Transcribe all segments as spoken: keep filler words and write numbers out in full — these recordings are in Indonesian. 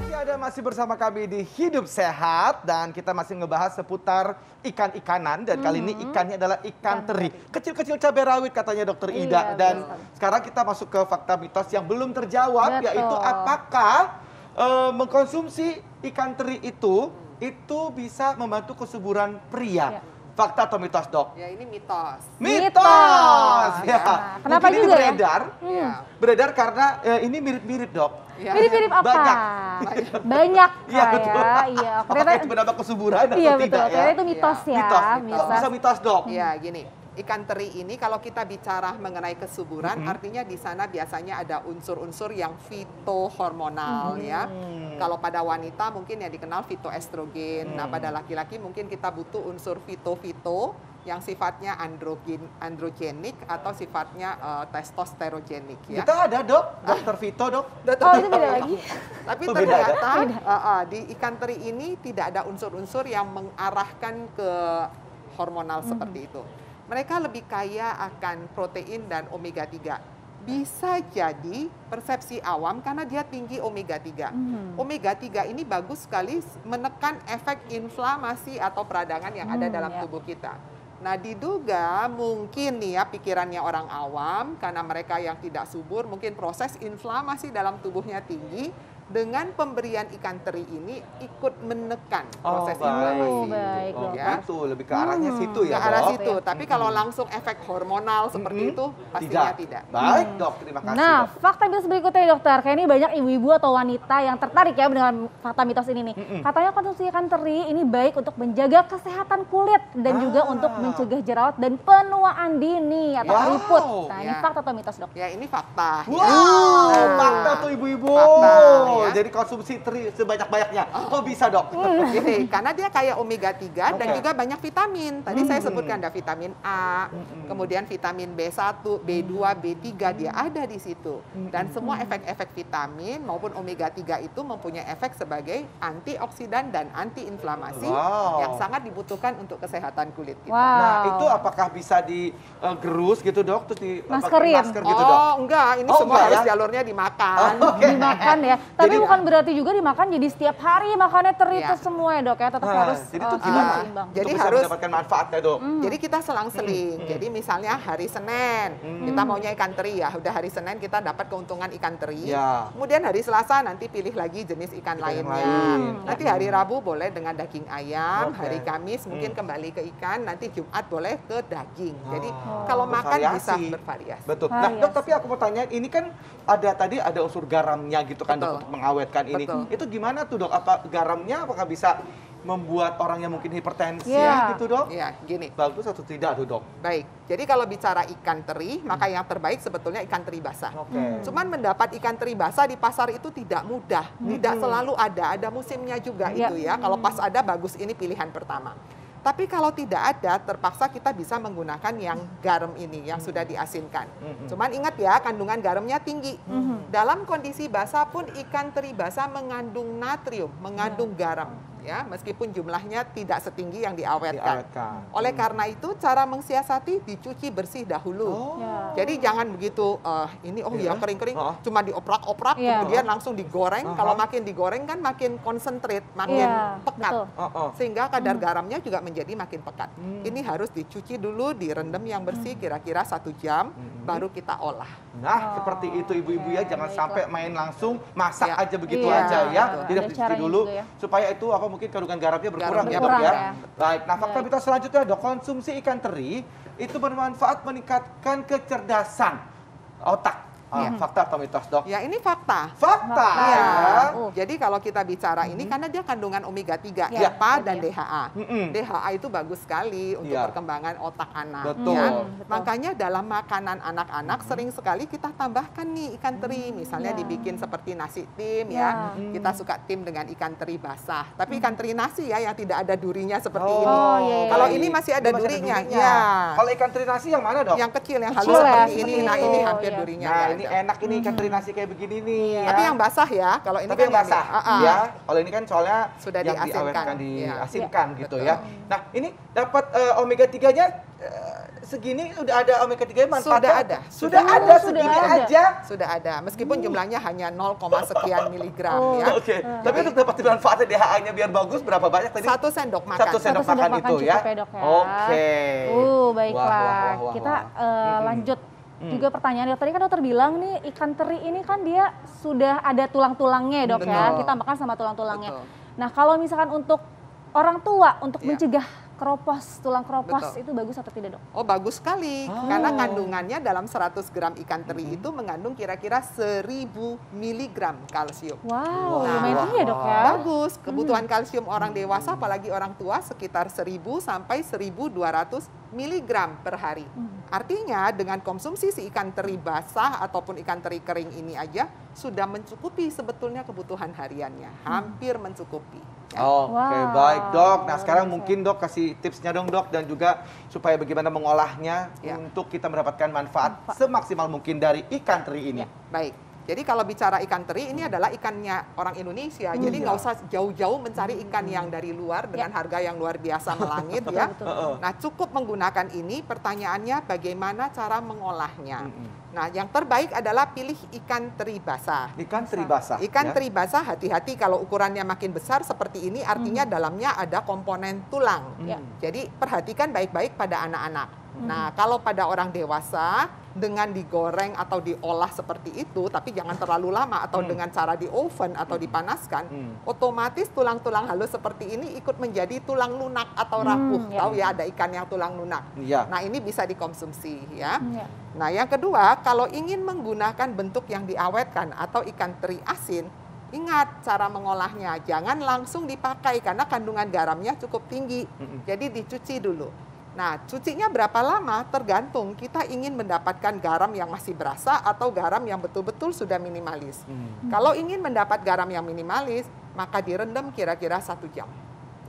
Masih ada masih bersama kami di Hidup Sehat dan kita masih ngebahas seputar ikan-ikanan dan mm-hmm. kali ini ikannya adalah ikan teri. Kecil-kecil cabai rawit katanya dokter Ida. Iya, dan betul. Sekarang kita masuk ke fakta mitos yang belum terjawab, betul. Yaitu apakah e, mengkonsumsi ikan teri itu itu bisa membantu kesuburan pria. Iya. Fakta atau mitos, dok? Ya, ini mitos. Mitos! mitos. Ya. Nah, kenapa mungkin juga ini beredar? Ya? Hmm. Beredar karena ya, ini mirip-mirip, dok. Mirip-mirip ya. apa? Banyak. Banyak, ya, betul. Ya. Apakah itu berdampak kesuburan atau ya, tidak? Iya, betul. Itu mitos ya. ya. Mitos. mitos. Kok bisa mitos, dok? Ya, gini. Ikan teri ini kalau kita bicara mengenai kesuburan, mm-hmm. artinya di sana biasanya ada unsur-unsur yang fitohormonal, mm-hmm. ya. Kalau pada wanita mungkin yang dikenal fitoestrogen, mm-hmm. nah pada laki-laki mungkin kita butuh unsur fito-fito yang sifatnya androgen, androgenik atau sifatnya uh, testosterogenik. Ya. Kita ada dok, dokter Vito dok. Dokter oh Vito. Itu beda lagi. Tapi oh, ternyata beda. Uh, uh, di ikan teri ini tidak ada unsur-unsur yang mengarahkan ke hormonal mm-hmm. seperti itu. Mereka lebih kaya akan protein dan omega tiga. Bisa jadi persepsi awam karena dia tinggi omega tiga. Hmm. omega tiga ini bagus sekali menekan efek inflamasi atau peradangan yang hmm, ada dalam ya. tubuh kita. Nah diduga mungkin nih ya pikirannya orang awam karena mereka yang tidak subur mungkin proses inflamasi dalam tubuhnya tinggi. Dengan pemberian ikan teri ini ikut menekan proses oh, inflamasi. Oh, baik. Oh, ya. Itu lebih ke arahnya hmm. situ ya, Ke arah dok? situ, tapi hmm. kalau langsung efek hormonal seperti hmm. itu, pastinya tidak. tidak. Baik hmm. dok, terima kasih. Nah, dok. fakta mitos berikutnya dokter, kayak ini banyak ibu-ibu atau wanita yang tertarik ya dengan fakta mitos ini nih. Hmm. Katanya konsumsi ikan teri ini baik untuk menjaga kesehatan kulit dan ah. juga untuk mencegah jerawat dan penuaan dini atau wow. keriput. Nah, ya. ini fakta atau mitos dok? Ya, ini fakta. Wow, ya. nah. fakta tuh ibu-ibu. Ya. Jadi konsumsi teri sebanyak-banyaknya. Oh. Kok bisa dok? Gini, karena dia kayak omega tiga okay. dan juga banyak vitamin. Tadi hmm. saya sebutkan ada vitamin A, hmm. kemudian vitamin B satu, B dua, B tiga hmm. dia ada di situ. Dan semua efek-efek vitamin maupun omega tiga itu mempunyai efek sebagai antioksidan dan antiinflamasi wow. yang sangat dibutuhkan untuk kesehatan kulit kita. Wow. Nah itu apakah bisa digerus uh, gitu dok? Terus di maskerin? Masker gitu, dok? Oh enggak, ini oh, semua enggak, harus ya? jalurnya dimakan. Oh, okay. Dimakan ya. Tapi Jadi, bukan berarti juga dimakan jadi setiap hari makannya teri itu ya. semua ya dok ya tetap nah, harus jadi itu uh, gimana? Seimbang. Jadi harus mendapatkan manfaatnya dok. Mm. Jadi kita selang-seling. Mm. Jadi misalnya hari Senin mm. kita maunya ikan teri ya. Udah hari Senin kita dapat keuntungan ikan teri. Ya. Kemudian hari Selasa nanti pilih lagi jenis ikan, ikan lainnya. Lain. Nanti hari Rabu boleh dengan daging ayam. Okay. Hari Kamis mungkin mm. kembali ke ikan. Nanti Jumat boleh ke daging. Jadi oh. kalau makan bisa bervariasi. Betul. Nah dok tapi aku mau tanya ini kan ada tadi ada unsur garamnya gitu kan dok. Mengawetkan ini, Betul. itu gimana tuh dok? Apa garamnya apakah bisa membuat orang yang mungkin hipertensi yeah. gitu dok? Iya, yeah, gini. Bagus atau tidak tuh dok? Baik, jadi kalau bicara ikan teri, hmm. maka yang terbaik sebetulnya ikan teri basah. Okay. Cuman mendapat ikan teri basah di pasar itu tidak mudah, hmm. tidak selalu ada, ada musimnya juga yeah. itu ya. Kalau pas ada bagus ini pilihan pertama. Tapi kalau tidak ada, terpaksa kita bisa menggunakan yang garam ini, yang sudah diasinkan. Mm-hmm. Cuman ingat ya, kandungan garamnya tinggi. Mm-hmm. Dalam kondisi basah pun ikan teri basah mengandung natrium, mengandung mm-hmm. garam. Ya, meskipun jumlahnya tidak setinggi yang diawetkan. diawetkan. Oleh hmm. karena itu cara mensiasati dicuci bersih dahulu. Oh. Ya. Jadi jangan begitu uh, ini oh ya kering-kering ya, oh. cuma dioprak-oprak ya. kemudian langsung digoreng. Uh-huh. Kalau makin digoreng kan makin konsentrat, makin ya, pekat. Betul. Sehingga kadar hmm. garamnya juga menjadi makin pekat. Hmm. Ini harus dicuci dulu, direndam yang bersih kira-kira satu jam hmm. baru kita olah. Nah, oh. seperti itu ibu-ibu ya, ya jangan baiklah. sampai main langsung masak ya. aja begitu ya. aja ya. Betul. Jadi harus dicuci dulu ya. supaya itu apa mungkin kandungan garamnya berkurang, garam berkurang ya dok ya. ya. Baik, nah fakta mitos selanjutnya dok, konsumsi ikan teri itu bermanfaat meningkatkan kecerdasan otak. Ah, ya. Fakta atau mitos dok? Ya ini fakta. Fakta. Ya. Uh. Jadi kalau kita bicara ini mm-hmm. karena dia kandungan omega tiga, ya. E P A dan ya. D H A. Mm-hmm. D H A itu bagus sekali untuk ya. perkembangan otak anak. Betul. Ya. Betul. Makanya dalam makanan anak-anak mm-hmm. sering sekali kita tambahkan nih ikan teri. Misalnya ya. dibikin seperti nasi tim ya. ya. Mm-hmm. Kita suka tim dengan ikan teri basah. Tapi ikan teri nasi ya yang tidak ada durinya seperti oh, ini. Yeah. Kalau ini masih ada, ini masih durinya. ada durinya. Ya. Kalau ikan teri nasi yang mana dok? Yang kecil, yang halus seperti ini. Nah ini hampir durinya ya. Ini enak ini ikan teri nasi kayak begini nih ya. Tapi yang basah ya. Kalau ini Tapi kan yang basah ini, uh-uh. ya. Kalau ini kan soalnya sudah yang diasinkan, diawetkan, diasinkan ya. gitu Betul. ya. Nah, ini dapat uh, omega tiga-nya uh, segini udah ada omega tiga manfaatnya. Sudah ada. Sudah oh, ada segini sudah ada. aja. Sudah ada. Meskipun hmm. jumlahnya hanya nol koma sekian miligram oh, ya. Oke. Okay. Hmm. Tapi untuk dapat manfaatnya D H A-nya biar bagus berapa banyak tadi? Satu sendok makan. Satu sendok, Satu sendok makan, makan itu ya. ya. Oke. Okay. Uh, baiklah. Wah, wah, wah, wah, Kita uh, hmm. lanjut. Hmm. Juga pertanyaan dokter, tadi kan dokter bilang nih ikan teri ini kan dia sudah ada tulang-tulangnya dok Bener. ya. Kita makan sama tulang-tulangnya. Betul. Nah kalau misalkan untuk orang tua untuk yeah. mencegah keropos, tulang keropos Betul. itu bagus atau tidak dok? Oh bagus sekali, oh. karena kandungannya dalam seratus gram ikan teri mm-hmm. itu mengandung kira-kira seribu miligram kalsium. Wow, nah, lumayan tinggi ya dok ya? Bagus, kebutuhan mm. kalsium orang dewasa apalagi orang tua sekitar seribu sampai seribu dua ratus miligram per hari. Mm. Artinya dengan konsumsi si ikan teri basah ataupun ikan teri kering ini aja sudah mencukupi sebetulnya kebutuhan hariannya, hampir mencukupi. Ya. Oh, wow. Oke okay, baik dok. Nah sekarang mungkin dok kasih tipsnya dong dok dan juga supaya bagaimana mengolahnya ya. Untuk kita mendapatkan manfaat, manfaat semaksimal mungkin dari ikan teri ini. Ya. Baik. Jadi kalau bicara ikan teri ini adalah ikannya orang Indonesia. Hmm, jadi nggak ya. usah jauh-jauh mencari ikan hmm. yang dari luar dengan ya. harga yang luar biasa melangit ya. Betul, betul. Nah cukup menggunakan ini. Pertanyaannya bagaimana cara mengolahnya? Hmm. Nah yang terbaik adalah pilih ikan teri basah. Ikan teri basah. Ikan ya. teri basah hati-hati kalau ukurannya makin besar seperti ini artinya hmm. dalamnya ada komponen tulang. Hmm. Jadi perhatikan baik-baik pada anak-anak. Nah, kalau pada orang dewasa dengan digoreng atau diolah seperti itu, tapi jangan terlalu lama atau hmm. dengan cara di oven atau dipanaskan, hmm. otomatis tulang-tulang halus seperti ini ikut menjadi tulang lunak atau rapuh. Hmm, ya. Tahu ya ada ikan yang tulang lunak. Ya. Nah, ini bisa dikonsumsi ya. ya. Nah, yang kedua, kalau ingin menggunakan bentuk yang diawetkan atau ikan teri asin, ingat cara mengolahnya. Jangan langsung dipakai karena kandungan garamnya cukup tinggi. Hmm. Jadi dicuci dulu. Nah, cucinya berapa lama tergantung kita ingin mendapatkan garam yang masih berasa atau garam yang betul-betul sudah minimalis. Hmm. Kalau ingin mendapat garam yang minimalis, maka direndam kira-kira satu jam.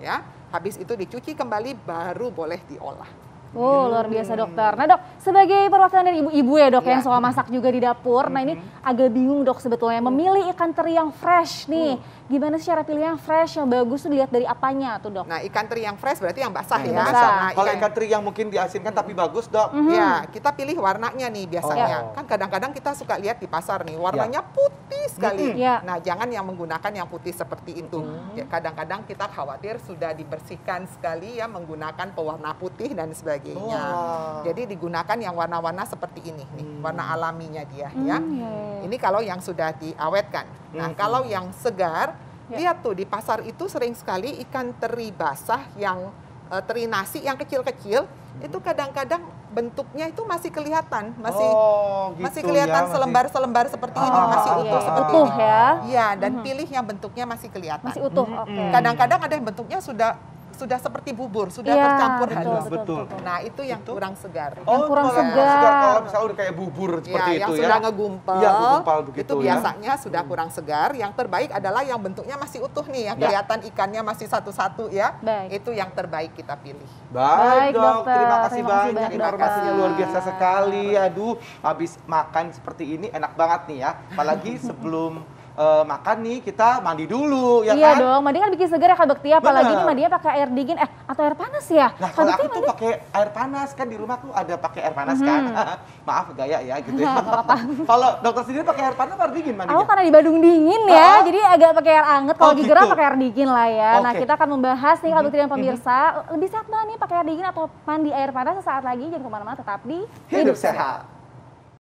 Ya, habis itu dicuci kembali baru boleh diolah. Oh luar biasa dokter. Nah dok, sebagai perwakilan dari ibu-ibu ya dok ya. yang suka masak juga di dapur. Mm-hmm. Nah ini agak bingung dok sebetulnya memilih ikan teri yang fresh nih. Mm. Gimana sih cara pilih yang fresh, yang bagus tuh dilihat dari apanya tuh dok? Nah ikan teri yang fresh berarti yang basah yang ya. Basah. Nah, kalau ikan teri yang mungkin diasinkan tapi bagus dok. Mm-hmm. Ya kita pilih warnanya nih biasanya. Oh. Kan kadang-kadang kita suka lihat di pasar nih warnanya yeah. putih sekali. Mm-hmm. yeah. Nah jangan yang menggunakan yang putih seperti itu. Mm-hmm. Kadang-kadang kita khawatir sudah dibersihkan sekali ya menggunakan pewarna putih dan sebagainya. Wow. Jadi digunakan yang warna-warna seperti ini nih, hmm. warna alaminya dia hmm. ya. Ini kalau yang sudah diawetkan. Hmm. Nah, kalau yang segar, ya. lihat tuh di pasar itu sering sekali ikan teri basah yang uh, teri nasi yang kecil-kecil hmm. itu kadang-kadang bentuknya itu masih kelihatan, masih oh, gitu masih kelihatan selembar-selembar ya, seperti ah, ini, masih utuh iya, seperti utuh, ini. Ya. Ya, dan hmm. pilih yang bentuknya masih kelihatan. Masih utuh. Hmm. Okay. Kadang-kadang ada yang bentuknya sudah sudah seperti bubur, sudah ya, tercampur betul, halus. Betul, betul, betul. Nah, itu yang betul. kurang segar. Oh, yang kurang segar. segar. Kalau misalnya udah kayak bubur seperti ya, itu yang ya. Yang sudah ngegumpal, ya, ngegumpal begitu, itu biasanya ya. sudah kurang segar. Yang terbaik adalah yang bentuknya masih utuh nih, yang ya. kelihatan ikannya masih satu-satu ya. Baik. Itu yang terbaik kita pilih. Baik, Baik dok. Dokter. Terima kasih Terima banyak. banyak Informasinya luar biasa sekali. Aduh, habis makan seperti ini enak banget nih ya. Apalagi sebelum... Uh, makan nih kita mandi dulu ya iya kan? Iya dong, mandi kan bikin segar ya Kak Bekti, apalagi ini mandinya pakai air dingin eh atau air panas ya? Nah kalau aku tuh pakai air panas kan di rumah tuh ada pakai air panas mm -hmm. kan. Maaf gaya ya gitu ya. Kalau dokter sendiri pakai air panas atau air dingin mandinya? Aku karena di Bandung dingin ya, uh -huh. jadi agak pakai air anget kalau oh, gitu. Gerah pakai air dingin lah ya. Okay. Nah kita akan membahas nih Kak Bekti dan pemirsa mm -hmm. lebih sehat mana nih pakai air dingin atau mandi air panas. Sesaat lagi jangan kemana-mana, tetap di Hidup Sehat.